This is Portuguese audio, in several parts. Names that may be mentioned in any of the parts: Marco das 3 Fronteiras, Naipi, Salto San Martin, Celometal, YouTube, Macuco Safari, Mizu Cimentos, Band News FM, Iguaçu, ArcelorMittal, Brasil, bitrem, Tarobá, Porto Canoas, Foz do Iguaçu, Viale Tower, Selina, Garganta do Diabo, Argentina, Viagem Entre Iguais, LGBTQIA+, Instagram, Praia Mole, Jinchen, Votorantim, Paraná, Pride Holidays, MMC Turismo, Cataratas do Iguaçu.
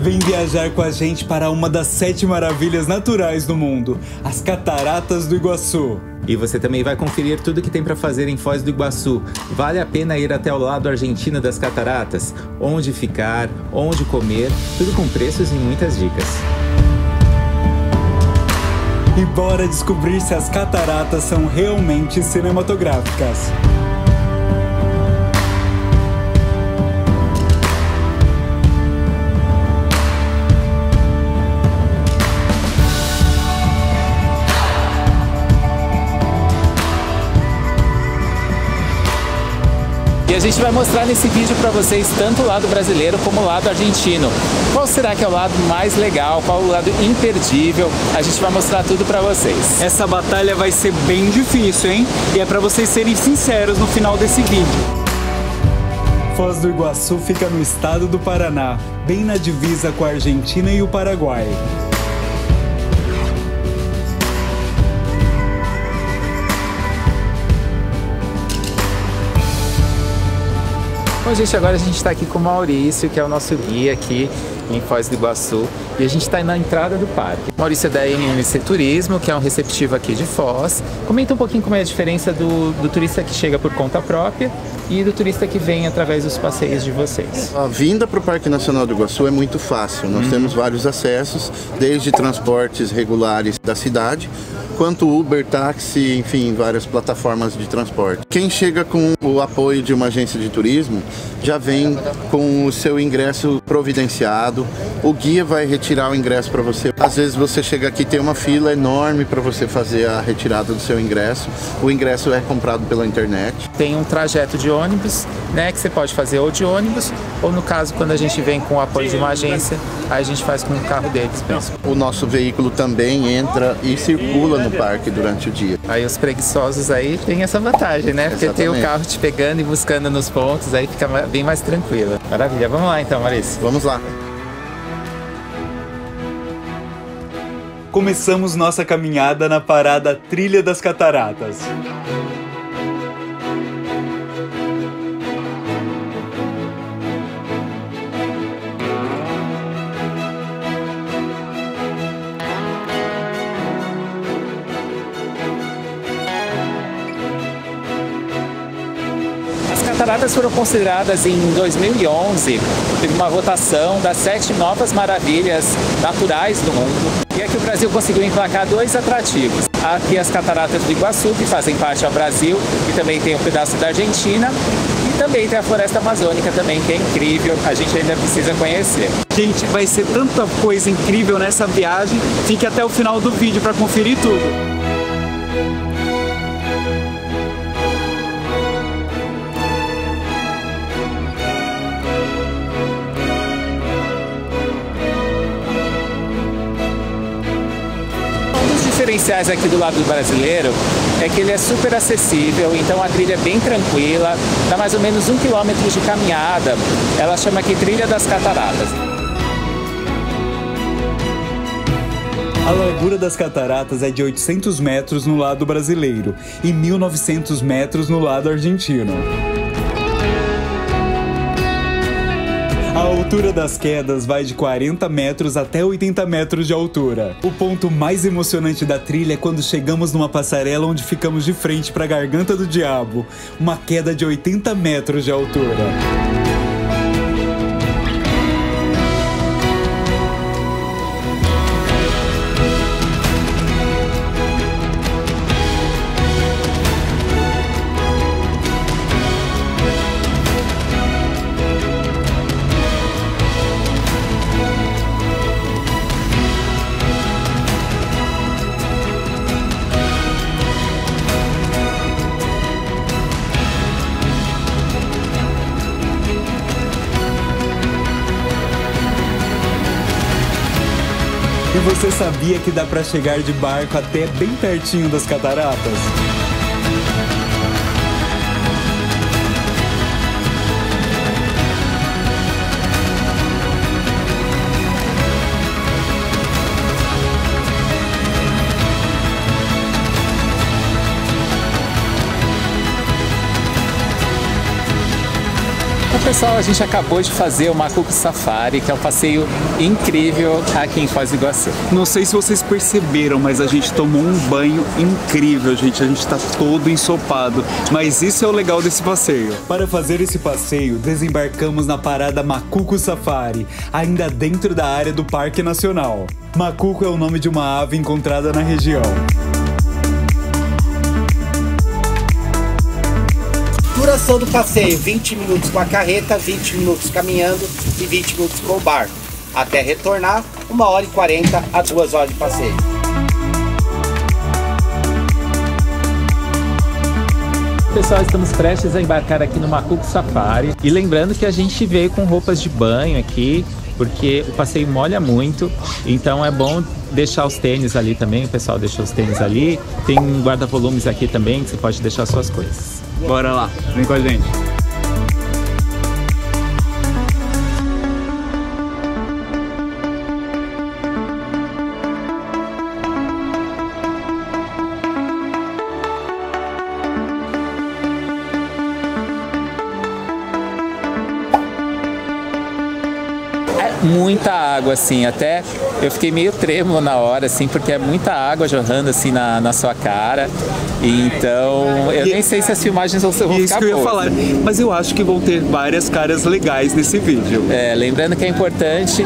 Vem viajar com a gente para uma das 7 maravilhas naturais do mundo, as Cataratas do Iguaçu. E você também vai conferir tudo que tem para fazer em Foz do Iguaçu. Vale a pena ir até o lado argentino das cataratas, onde ficar, onde comer, tudo com preços e muitas dicas. E bora descobrir se as cataratas são realmente cinematográficas. E a gente vai mostrar nesse vídeo para vocês tanto o lado brasileiro como o lado argentino. Qual será que é o lado mais legal? Qual o lado imperdível? A gente vai mostrar tudo para vocês. Essa batalha vai ser bem difícil, hein? E é para vocês serem sinceros no final desse vídeo. Foz do Iguaçu fica no estado do Paraná, bem na divisa com a Argentina e o Paraguai. Bom, gente, agora a gente está aqui com o Maurício, que é o nosso guia aqui em Foz do Iguaçu, e a gente está na entrada do parque. Maurício é da MMC Turismo, que é um receptivo aqui de Foz. Comenta um pouquinho como é a diferença do turista que chega por conta própria e do turista que vem através dos passeios de vocês. A vinda para o Parque Nacional do Iguaçu é muito fácil. Nós temos vários acessos, desde transportes regulares da cidade, quanto Uber, táxi, enfim, várias plataformas de transporte. Quem chega com o apoio de uma agência de turismo já vem com o seu ingresso providenciado, o guia vai retirar o ingresso para você. Às vezes você chega aqui e tem uma fila enorme para você fazer a retirada do seu ingresso, o ingresso é comprado pela internet. Tem um trajeto de ônibus, né, que você pode fazer ou de ônibus, ou no caso, quando a gente vem com o apoio de uma agência, aí a gente faz com o carro deles mesmo. O nosso veículo também entra e circula no parque durante o dia. Aí os preguiçosos aí tem essa vantagem, né? Porque tem o carro te pegando e buscando nos pontos, aí fica bem mais tranquilo. Maravilha, vamos lá então, Maurício. Vamos lá. Começamos nossa caminhada na parada Trilha das Cataratas. As cataratas foram consideradas em 2011, teve uma votação das 7 novas maravilhas naturais do mundo, e é que o Brasil conseguiu emplacar 2 atrativos. Aqui as cataratas do Iguaçu, que fazem parte ao Brasil, e também tem um pedaço da Argentina, e também tem a floresta amazônica também, que é incrível, a gente ainda precisa conhecer. Gente, vai ser tanta coisa incrível nessa viagem, fique até o final do vídeo para conferir tudo. Os diferenciais aqui do lado brasileiro é que ele é super acessível, então a trilha é bem tranquila, dá mais ou menos 1 quilômetro de caminhada, ela chama aqui Trilha das Cataratas. A largura das cataratas é de 800 metros no lado brasileiro e 1.900 metros no lado argentino. A altura das quedas vai de 40 metros até 80 metros de altura. O ponto mais emocionante da trilha é quando chegamos numa passarela onde ficamos de frente para a Garganta do Diabo, uma queda de 80 metros de altura. E você sabia que dá para chegar de barco até bem pertinho das cataratas? Bom, pessoal, a gente acabou de fazer o Macuco Safari, que é um passeio incrível aqui em Foz do Iguaçu. Não sei se vocês perceberam, mas a gente tomou um banho incrível, gente. A gente tá todo ensopado, mas isso é o legal desse passeio. Para fazer esse passeio, desembarcamos na parada Macuco Safari, ainda dentro da área do Parque Nacional. Macuco é o nome de uma ave encontrada na região. Duração do passeio: 20 minutos com a carreta, 20 minutos caminhando e 20 minutos com o barco. Até retornar, 1 hora e 40 a 2 horas de passeio. Pessoal, estamos prestes a embarcar aqui no Macuco Safari. E lembrando que a gente veio com roupas de banho aqui, porque o passeio molha muito, então é bom deixar os tênis ali também. O pessoal deixou os tênis ali. Tem guarda-volumes aqui também, que você pode deixar suas coisas. Bora lá, vem com a gente. É muita água, assim, até eu fiquei meio trêmulo na hora, assim, porque é muita água jorrando, assim, na sua cara. Então, eu nem sei se as filmagens vão ficar boas. Isso que eu ia falar, mas eu acho que vão ter várias caras legais nesse vídeo. É, lembrando que é importante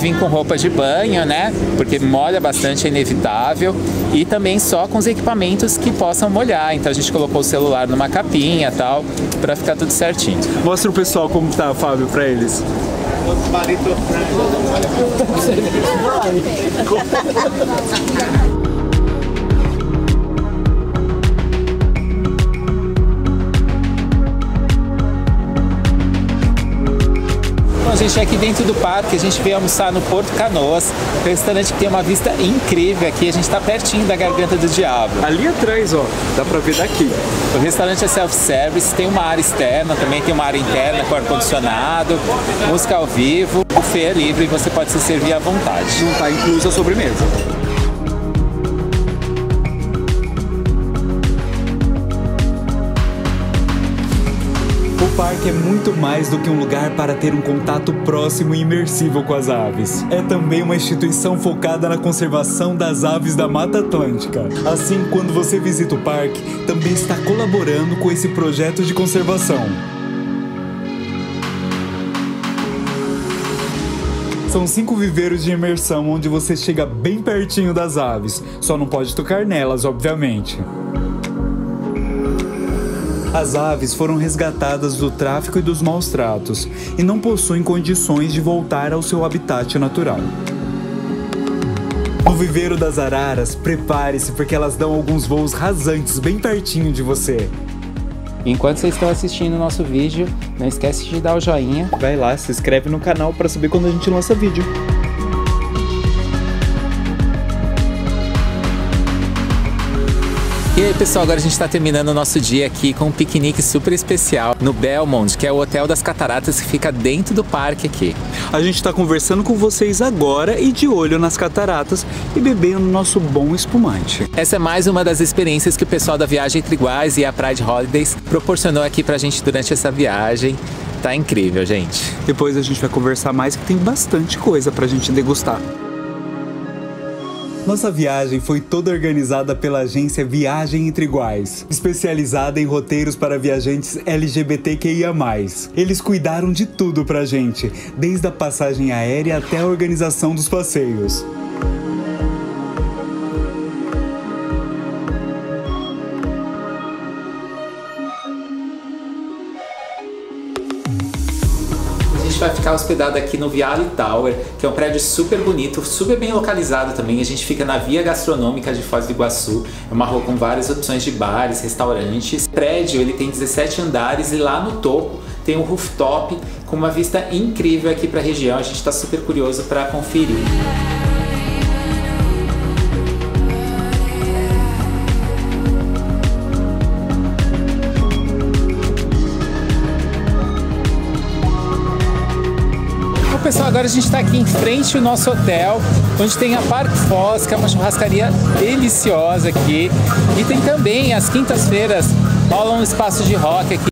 vir com roupa de banho, né? Porque molha bastante, é inevitável. E também só com os equipamentos que possam molhar. Então a gente colocou o celular numa capinha e tal, pra ficar tudo certinho. Mostra o pessoal como tá, Fábio, pra eles. A gente aqui dentro do parque, a gente veio almoçar no Porto Canoas, um restaurante que tem uma vista incrível aqui. A gente tá pertinho da Garganta do Diabo. Ali atrás, ó, dá pra ver daqui. O restaurante é self-service, tem uma área externa, também tem uma área interna com ar-condicionado, música ao vivo, buffet livre, você pode se servir à vontade. Não tá inclusa a sobremesa. O parque é muito mais do que um lugar para ter um contato próximo e imersivo com as aves. É também uma instituição focada na conservação das aves da Mata Atlântica. Assim, quando você visita o parque, também está colaborando com esse projeto de conservação. São 5 viveiros de imersão onde você chega bem pertinho das aves, só não pode tocar nelas, obviamente. As aves foram resgatadas do tráfico e dos maus tratos e não possuem condições de voltar ao seu habitat natural. No viveiro das araras, prepare-se porque elas dão alguns voos rasantes bem pertinho de você. Enquanto vocês estão assistindo o nosso vídeo, não esquece de dar o joinha. Vai lá, se inscreve no canal para saber quando a gente lança vídeo. E aí, pessoal, agora a gente está terminando o nosso dia aqui com um piquenique super especial no Belmond, que é o Hotel das Cataratas, que fica dentro do parque aqui. A gente está conversando com vocês agora e de olho nas cataratas e bebendo nosso bom espumante. Essa é mais uma das experiências que o pessoal da Viagem Entre Iguais e a Pride Holidays proporcionou aqui pra gente durante essa viagem. Tá incrível, gente. Depois a gente vai conversar mais, que tem bastante coisa pra gente degustar. Nossa viagem foi toda organizada pela agência Viagem Entre Iguais, especializada em roteiros para viajantes LGBTQIA+. Eles cuidaram de tudo pra gente, desde a passagem aérea até a organização dos passeios. Vai ficar hospedado aqui no Viale Tower, que é um prédio super bonito, super bem localizado também. A gente fica na Via Gastronômica de Foz do Iguaçu, é uma rua com várias opções de bares, restaurantes. O prédio ele tem 17 andares e lá no topo tem um rooftop com uma vista incrível aqui para a região. A gente está super curioso para conferir. Pessoal, agora a gente está aqui em frente ao nosso hotel, onde tem a Park Fosca, uma churrascaria deliciosa aqui. E tem também, às quintas-feiras, rola um espaço de rock aqui,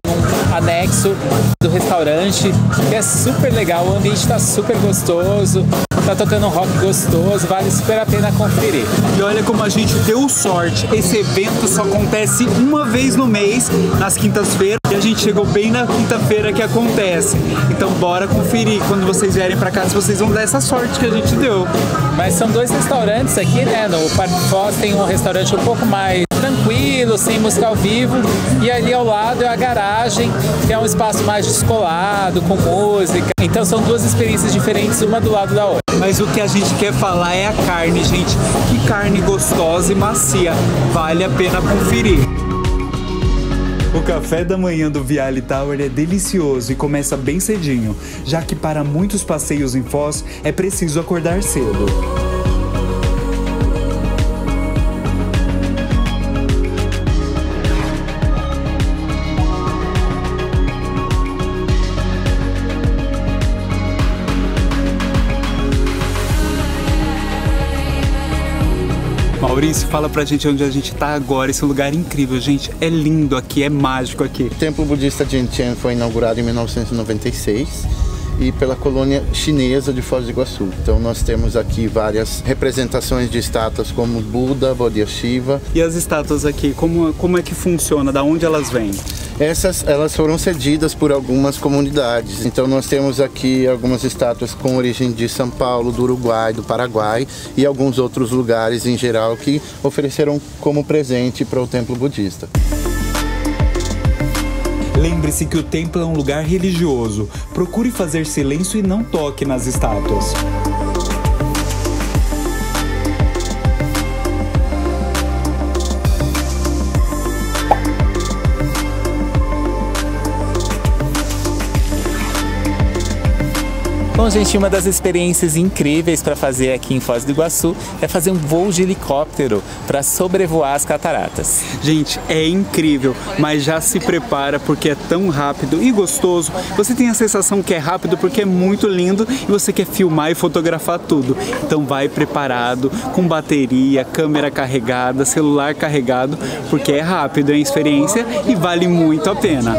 anexo do restaurante, que é super legal, o ambiente está super gostoso, tá tocando um rock gostoso, vale super a pena conferir. E olha como a gente deu sorte, esse evento só acontece uma vez no mês, nas quintas-feiras, e a gente chegou bem na quinta-feira que acontece. Então bora conferir quando vocês vierem pra cá, se vocês vão dar essa sorte que a gente deu. Mas são dois restaurantes aqui, né, no Parque Fosca tem um restaurante um pouco mais tranquilo, sem música ao vivo, e ali ao lado é a garagem, que é um espaço mais descolado, com música. Então são duas experiências diferentes, uma do lado da outra. Mas o que a gente quer falar é a carne, gente. Que carne gostosa e macia. Vale a pena conferir. O café da manhã do Viale Tower é delicioso e começa bem cedinho, já que para muitos passeios em Foz é preciso acordar cedo. Maurício, fala pra gente onde a gente tá agora, esse lugar é incrível, gente, é lindo aqui, é mágico aqui. O templo budista Jinchen foi inaugurado em 1996 e pela colônia chinesa de Foz do Iguaçu. Então nós temos aqui várias representações de estátuas como Buda, Bodhisattva. E as estátuas aqui, como é que funciona? Da onde elas vêm? Essas elas foram cedidas por algumas comunidades, então nós temos aqui algumas estátuas com origem de São Paulo, do Uruguai, do Paraguai e alguns outros lugares em geral que ofereceram como presente para o templo budista. Lembre-se que o templo é um lugar religioso, procure fazer silêncio e não toque nas estátuas. Bom, gente, uma das experiências incríveis para fazer aqui em Foz do Iguaçu é fazer um voo de helicóptero para sobrevoar as cataratas. Gente, é incrível, mas já se prepara porque é tão rápido e gostoso. Você tem a sensação que é rápido porque é muito lindo e você quer filmar e fotografar tudo. Então vai preparado, com bateria, câmera carregada, celular carregado, porque é rápido, é uma experiência e vale muito a pena.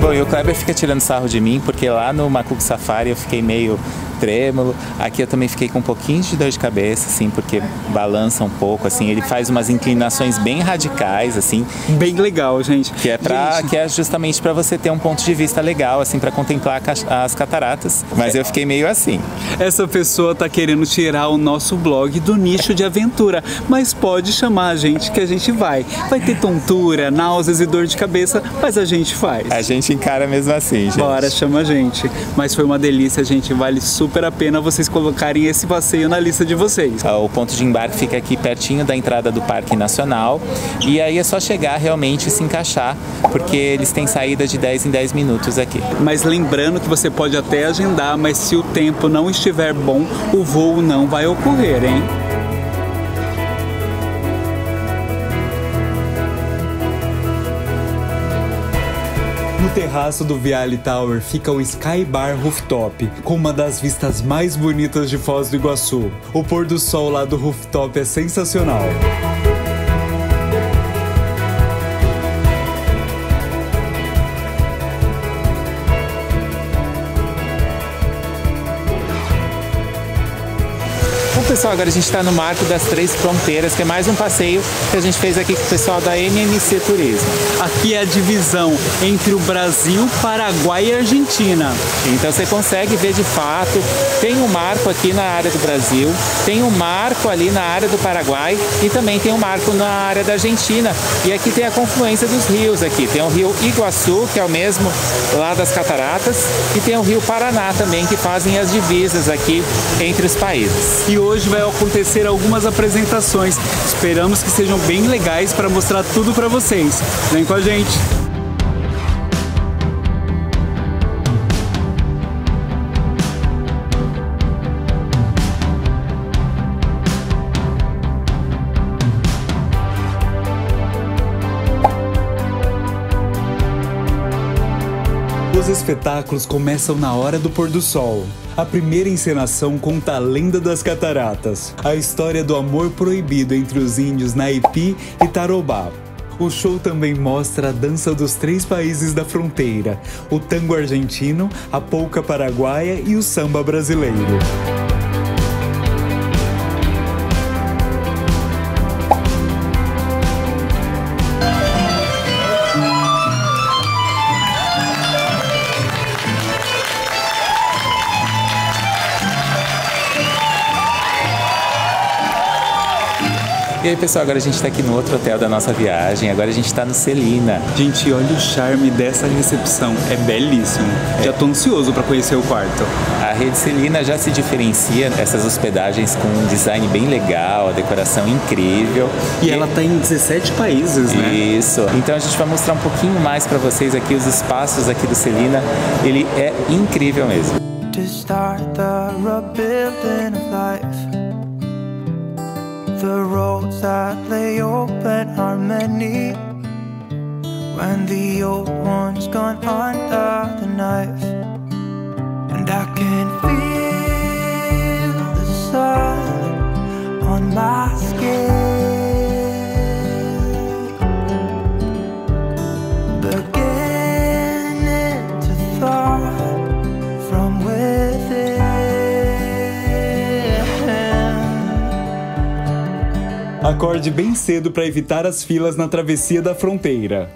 Bom, e o Kleber fica tirando sarro de mim, porque lá no Macuco Safari eu fiquei meio trêmulo. Aqui eu também fiquei com um pouquinho de dor de cabeça, assim, porque balança um pouco, assim. Ele faz umas inclinações bem radicais, assim. Bem legal, gente. Que é justamente para você ter um ponto de vista legal, assim, para contemplar as cataratas. Mas eu fiquei meio assim. Essa pessoa tá querendo tirar o nosso blog do nicho de aventura, mas pode chamar a gente que a gente vai. Vai ter tontura, náuseas e dor de cabeça, mas a gente faz. A gente encara mesmo assim, gente. Bora, chama a gente. Mas foi uma delícia, gente. Vale super a pena vocês colocarem esse passeio na lista de vocês. O ponto de embarque fica aqui pertinho da entrada do Parque Nacional. E aí é só chegar realmente e se encaixar, porque eles têm saída de 10 em 10 minutos aqui. Mas lembrando que você pode até agendar, mas se o tempo não estiver bom, o voo não vai ocorrer, hein? No terraço do Viale Tower fica o Sky Bar Rooftop, com uma das vistas mais bonitas de Foz do Iguaçu. O pôr do sol lá do rooftop é sensacional. O pessoal, agora a gente está no Marco das 3 Fronteiras, que é mais um passeio que a gente fez aqui com o pessoal da MMC Turismo. Aqui é a divisão entre o Brasil, Paraguai e Argentina. Então você consegue ver de fato, tem um marco aqui na área do Brasil, tem um marco ali na área do Paraguai e também tem um marco na área da Argentina. E aqui tem a confluência dos rios aqui, tem o rio Iguaçu, que é o mesmo lá das Cataratas, e tem o rio Paraná também, que fazem as divisas aqui entre os países. E hoje vai acontecer algumas apresentações, esperamos que sejam bem legais para mostrar tudo para vocês. Vem com a gente! Os espetáculos começam na hora do pôr do sol. A primeira encenação conta a lenda das cataratas, a história do amor proibido entre os índios Naipi e Tarobá. O show também mostra a dança dos três países da fronteira, o tango argentino, a polca paraguaia e o samba brasileiro. E aí pessoal, agora a gente está aqui no outro hotel da nossa viagem, agora a gente está no Selina. Gente, olha o charme dessa recepção, é belíssimo. É. Já tô ansioso para conhecer o quarto. A rede Selina já se diferencia dessas hospedagens com um design bem legal, a decoração incrível. E ela tá em 17 países, né? Isso. Então a gente vai mostrar um pouquinho mais para vocês aqui os espaços aqui do Selina, ele é incrível mesmo. To start the rebuilding of life. The roads that lay open are many. When the old one's gone under the knife, and I can feel the sun on my skin, beginning to thaw from within. Acorde bem cedo para evitar as filas na travessia da fronteira.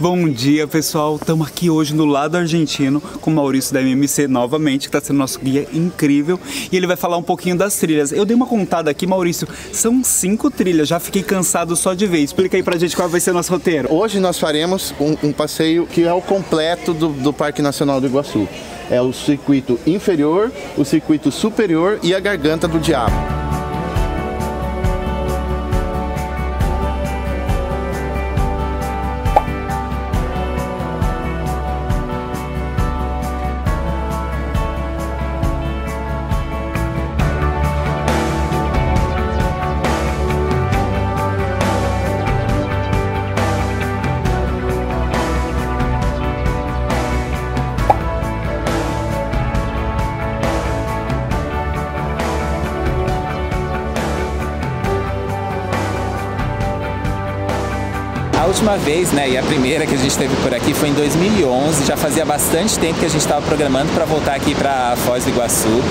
Bom dia, pessoal! Estamos aqui hoje no lado argentino com o Maurício da MMC novamente, que está sendo nosso guia incrível, e ele vai falar um pouquinho das trilhas. Eu dei uma contada aqui, Maurício, são 5 trilhas, já fiquei cansado só de ver. Explica aí pra gente qual vai ser o nosso roteiro. Hoje nós faremos um passeio que é o completo do Parque Nacional do Iguaçu. É o circuito inferior, o circuito superior e a Garganta do Diabo. A última vez, né, e a primeira que a gente teve por aqui foi em 2011, já fazia bastante tempo que a gente estava programando para voltar aqui para Foz do Iguaçu,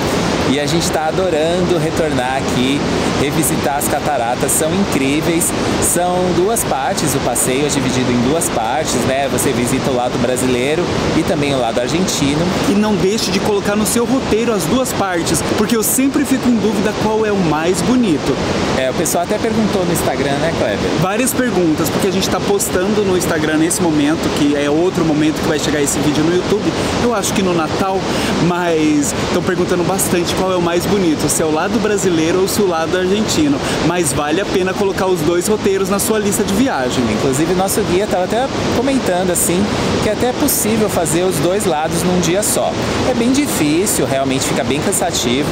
e a gente está adorando retornar aqui, revisitar as cataratas, são incríveis, são 2 partes, o passeio é dividido em 2 partes, né, você visita o lado brasileiro e também o lado argentino. E não deixe de colocar no seu roteiro as 2 partes, porque eu sempre fico em dúvida qual é o mais bonito. É, o pessoal até perguntou no Instagram, né, Kleber? Várias perguntas, porque a gente está postando no Instagram nesse momento, que é outro momento que vai chegar esse vídeo no YouTube, eu acho que no Natal, mas estão perguntando bastante qual é o mais bonito, se é o lado brasileiro ou se é o lado argentino, mas vale a pena colocar os 2 roteiros na sua lista de viagem. Inclusive nosso guia estava até comentando assim, que até é possível fazer os 2 lados num dia só. É bem difícil, realmente fica bem cansativo,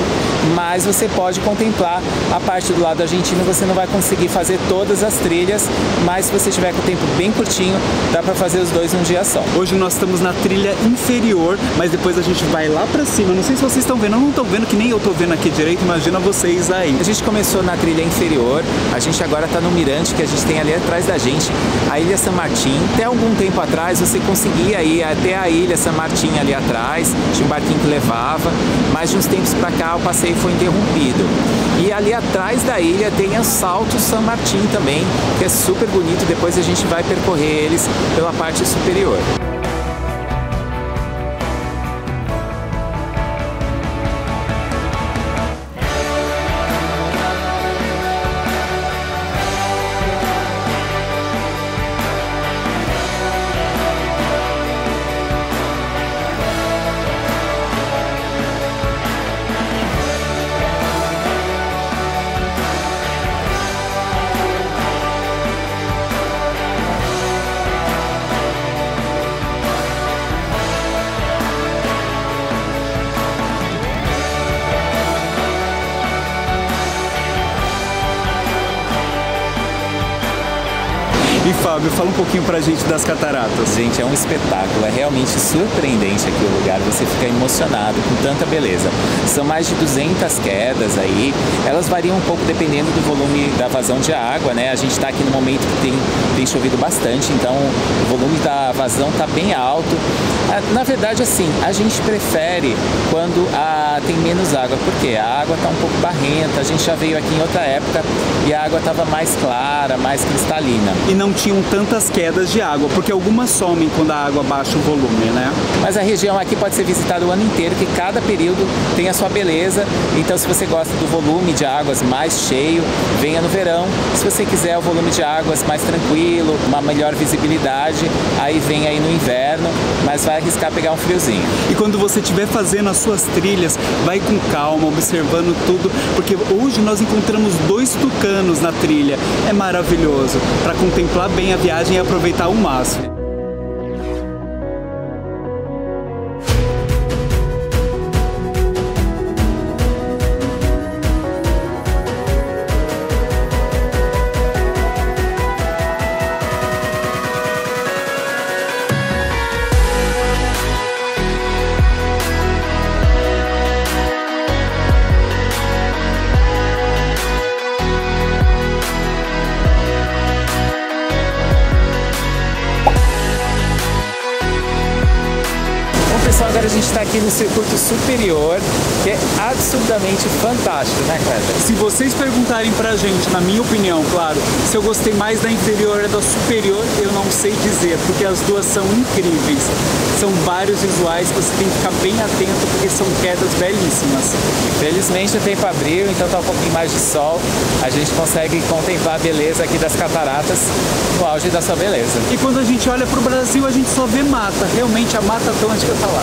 mas você pode contemplar a parte do lado argentino, você não vai conseguir fazer todas as trilhas, mas se você tiver com tempo bem curtinho, dá para fazer os dois num dia só. Hoje nós estamos na trilha inferior, mas depois a gente vai lá para cima. Não sei se vocês estão vendo, eu não estou vendo, que nem eu estou vendo aqui direito, imagina vocês aí. A gente começou na trilha inferior, a gente agora está no mirante que a gente tem ali atrás da gente, a Ilha San Martin. Até algum tempo atrás você conseguia ir até a Ilha San Martin ali atrás, tinha um barquinho que levava, mas de uns tempos para cá o passeio foi interrompido. E ali atrás da ilha tem o Salto San Martin também, que é super bonito, depois a gente vai percorrer eles pela parte superior. Fábio, fala um pouquinho pra gente das cataratas. Gente, é um espetáculo, é realmente surpreendente aqui o lugar, você fica emocionado com tanta beleza. São mais de 200 quedas aí, elas variam um pouco dependendo do volume da vazão de água, né? A gente tá aqui no momento que tem chovido bastante, então o volume da vazão tá bem alto. Na verdade, assim, a gente prefere quando tem menos água, porque a água tá um pouco barrenta, a gente já veio aqui em outra época e a água tava mais clara, mais cristalina. E não tinha tantas quedas de água, porque algumas somem quando a água baixa o volume, né? Mas a região aqui pode ser visitada o ano inteiro, que cada período tem a sua beleza. Então, se você gosta do volume de águas mais cheio, venha no verão. Se você quiser o volume de águas mais tranquilo, uma melhor visibilidade, aí vem aí no inverno, mas vai arriscar pegar um friozinho. E quando você estiver fazendo as suas trilhas, vai com calma, observando tudo, porque hoje nós encontramos 2 tucanos na trilha. É maravilhoso, para contemplar bem a viagem e aproveitar o máximo. Agora a gente está aqui no circuito superior, que é absurdamente fantástico, né, Cleber? Se vocês perguntarem pra gente, na minha opinião, claro, se eu gostei mais da inferior ou da superior, eu não sei dizer, porque as duas são incríveis. São vários visuais que você tem que ficar bem atento, porque são quedas belíssimas. Felizmente o tempo abriu, então tá um pouquinho mais de sol, a gente consegue contemplar a beleza aqui das cataratas no auge da sua beleza. E quando a gente olha pro Brasil, a gente só vê mata, realmente a Mata Atlântica tá lá.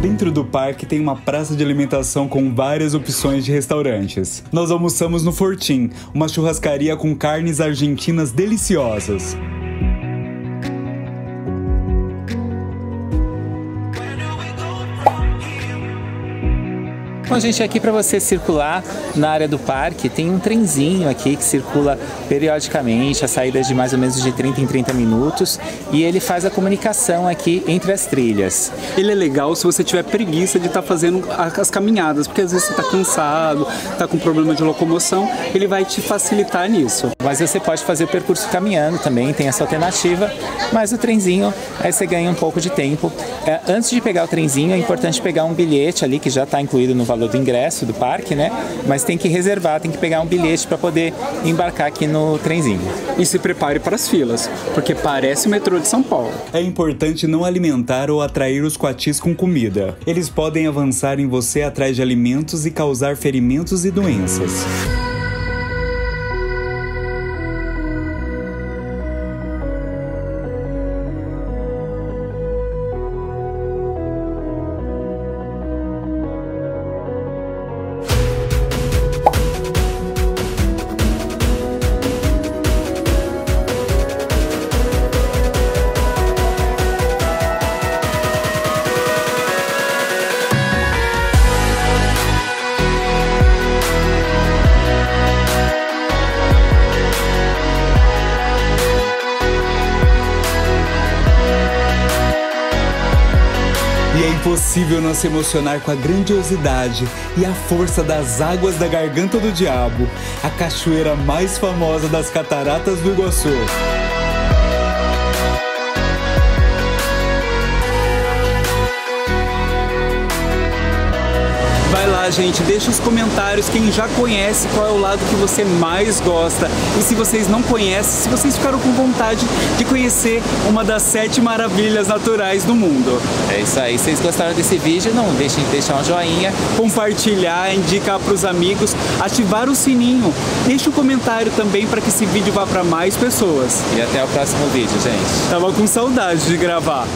Dentro do parque tem uma praça de alimentação com várias opções de restaurantes. Nós almoçamos no Fortim, uma churrascaria com carnes argentinas deliciosas. Bom, gente, aqui para você circular na área do parque, tem um trenzinho aqui que circula periodicamente, a saída é de mais ou menos de 30 em 30 minutos, e ele faz a comunicação aqui entre as trilhas. Ele é legal se você tiver preguiça de estar fazendo as caminhadas, porque às vezes você está cansado, está com problema de locomoção, ele vai te facilitar nisso. Mas você pode fazer o percurso caminhando também, tem essa alternativa, mas o trenzinho, aí você ganha um pouco de tempo. Antes de pegar o trenzinho, é importante pegar um bilhete ali, que já está incluído no valor do ingresso do parque, né? Mas tem que reservar, tem que pegar um bilhete para poder embarcar aqui no trenzinho. E se prepare para as filas, porque parece o metrô de São Paulo. É importante não alimentar ou atrair os coatis com comida. Eles podem avançar em você atrás de alimentos e causar ferimentos e doenças. Impossível não se emocionar com a grandiosidade e a força das águas da Garganta do Diabo, a cachoeira mais famosa das Cataratas do Iguaçu. Vai lá, gente, deixa os comentários quem já conhece qual é o lado que você mais gosta. E se vocês não conhecem, se vocês ficaram com vontade de conhecer uma das 7 maravilhas naturais do mundo. É isso aí. Se vocês gostaram desse vídeo, não deixem de deixar um joinha, compartilhar, indicar para os amigos, ativar o sininho. Deixa um comentário também para que esse vídeo vá para mais pessoas. E até o próximo vídeo, gente. Tava com saudade de gravar.